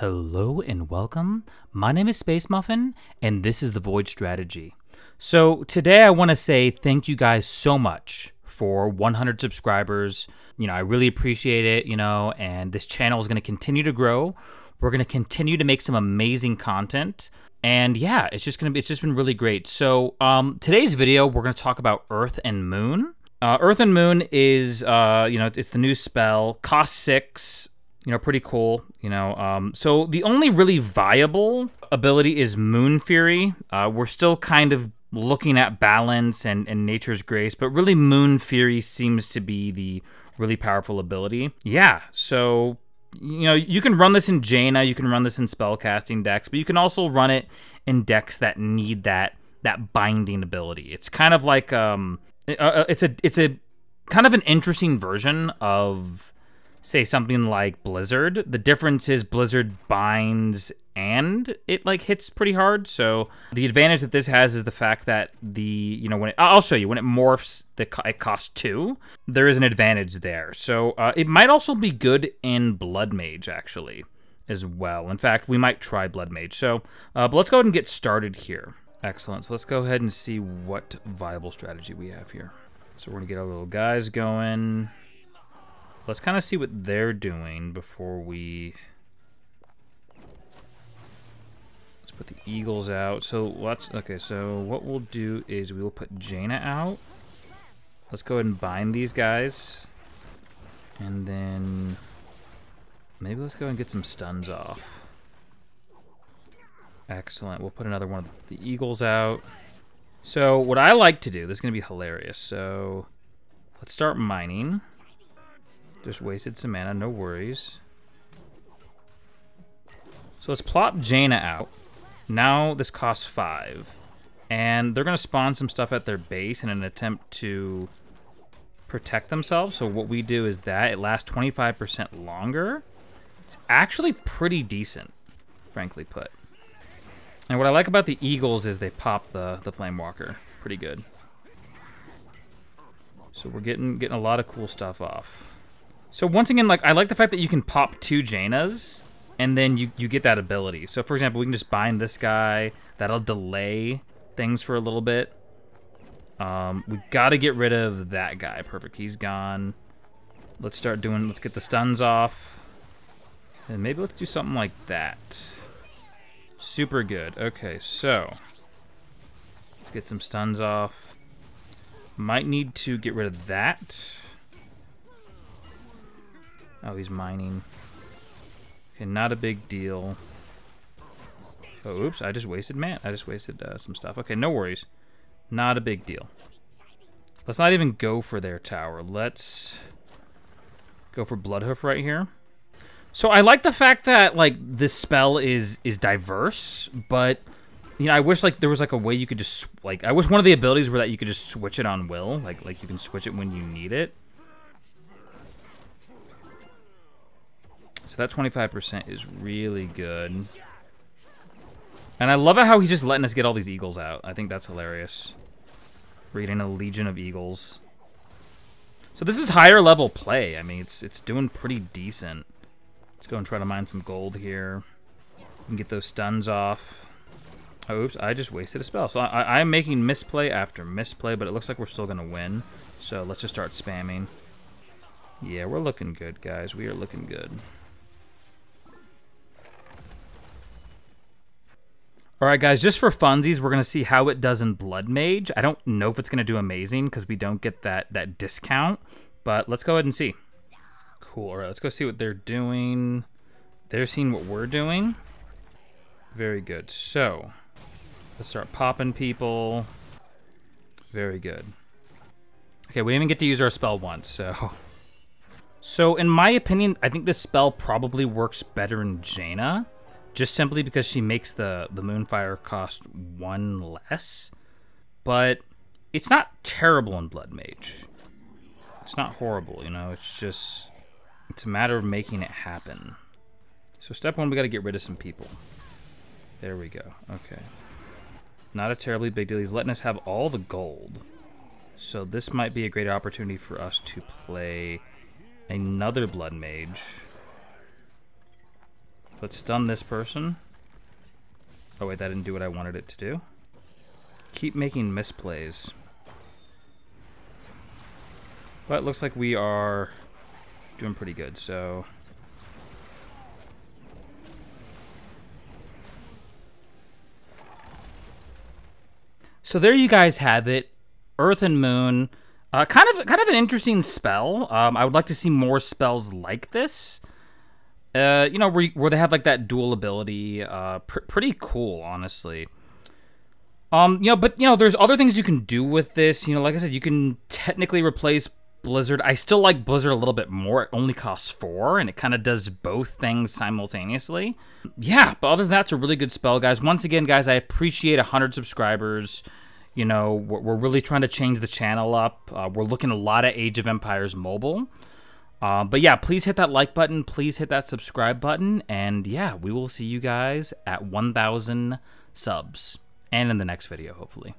Hello and welcome. My name is Space Muffin and this is The Void Strategy. So today I want to say thank you guys so much for 100 subscribers. You know, I really appreciate it, you know, and this channel is going to continue to grow. We're going to continue to make some amazing content. And yeah, it's just been really great. So today's video, we're going to talk about Earth and Moon. Earth and Moon is, you know, it's the new spell, cost 6. You know, pretty cool, you know. So the only really viable ability is Moon Fury. We're still kind of looking at balance and nature's grace, but really Moon Fury seems to be the really powerful ability. Yeah, so, you know, you can run this in Jaina, you can run this in spellcasting decks, but you can also run it in decks that need that binding ability. It's kind of like, it's a kind of an interesting version of, say, something like Blizzard. The difference is Blizzard binds and it like hits pretty hard. So the advantage that this has is the fact that the, you know, I'll show you, when it morphs, it costs 2. There is an advantage there. So it might also be good in Blood Mage actually as well. In fact, we might try Blood Mage. So but let's go ahead and get started here. Excellent, so let's go ahead and see what viable strategy we have here. So we're gonna get our little guys going. Let's kind of see what they're doing before we... Let's put the eagles out. So let's... Okay, so what we'll do is we'll put Jaina out. Let's go ahead and bind these guys. And then... Maybe let's go and get some stuns off. Excellent. We'll put another one of the eagles out. So what I like to do... This is going to be hilarious. So let's start mining. Just wasted some mana, no worries. So let's plop Jaina out. Now this costs 5. And they're gonna spawn some stuff at their base in an attempt to protect themselves. So what we do is that it lasts 25% longer. It's actually pretty decent, frankly put. And what I like about the eagles is they pop the Flamewalker pretty good. So we're getting a lot of cool stuff off. So once again, like, I like the fact that you can pop 2 Jainas, and then you get that ability. So for example, we can just bind this guy. That'll delay things for a little bit. We gotta get rid of that guy. Perfect, he's gone. Let's start doing, let's get the stuns off. And maybe let's do something like that. Super good, okay, so. Let's get some stuns off. Might need to get rid of that. Oh, he's mining. Okay, not a big deal. Oh, oops, I just wasted mana. I just wasted some stuff. Okay, no worries. Not a big deal. Let's not even go for their tower. Let's go for Bloodhoof right here. So I like the fact that, like, this spell is diverse, but, you know, I wish, like, there was, like, a way you could just, like, I wish one of the abilities were that you could just switch it on will. Like you can switch it when you need it. So that 25% is really good. And I love it how he's just letting us get all these eagles out. I think that's hilarious. We're getting a legion of eagles. So this is higher level play. I mean, it's doing pretty decent. Let's go and try to mine some gold here. We can get those stuns off. Oh, oops, I just wasted a spell. So I'm making misplay after misplay, but it looks like we're still gonna win. So let's just start spamming. Yeah, we're looking good, guys. We are looking good. All right, guys, just for funsies, we're gonna see how it does in Blood Mage. I don't know if it's gonna do amazing because we don't get that discount, but let's go ahead and see. Cool, all right, let's go see what they're doing. They're seeing what we're doing. Very good, so let's start popping people. Very good. Okay, we didn't even get to use our spell once, so. So in my opinion, I think this spell probably works better in Jaina. Just simply because she makes the Moonfire cost 1 less. But it's not terrible in Blood Mage. It's not horrible, you know, it's just, it's a matter of making it happen. So step 1, we gotta get rid of some people. There we go, okay. Not a terribly big deal, he's letting us have all the gold. So this might be a great opportunity for us to play another Blood Mage. Let's stun this person. Oh wait, that didn't do what I wanted it to do. Keep making misplays. But it looks like we are doing pretty good, so... So there you guys have it, Earth and Moon. Kind of an interesting spell. I would like to see more spells like this. You know, where they have like that dual ability. Pretty cool, honestly. You know, but you know, there's other things you can do with this. You know, like I said, you can technically replace Blizzard. I still like Blizzard a little bit more. It only costs 4, and it kind of does both things simultaneously. Yeah, but other than that, it's a really good spell, guys. Once again, guys, I appreciate 100 subscribers. You know, we're really trying to change the channel up. We're looking a lot at Age of Empires Mobile. But yeah, please hit that like button. Please hit that subscribe button. And yeah, we will see you guys at 1,000 subs. And in the next video, hopefully.